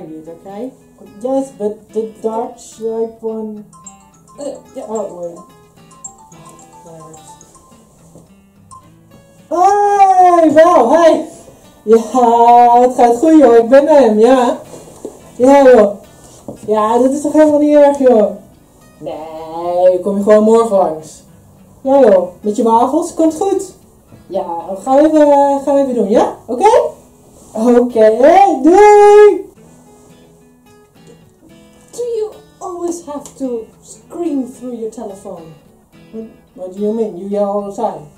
try these, okay? Yes, but the dark striped one... oh, wait. Hey, wel, hey! Ja, het gaat goed joh, ik ben hem, ja. Ja joh. Ja, dit is toch helemaal niet erg joh. Nee, kom je gewoon morgen langs. Ja joh, met je wafels, komt goed. Ja, gaan we even doen, ja? Oké? Okay? Oké, doei! Do you always have to scream through your telephone? What do you mean? You yell all the time?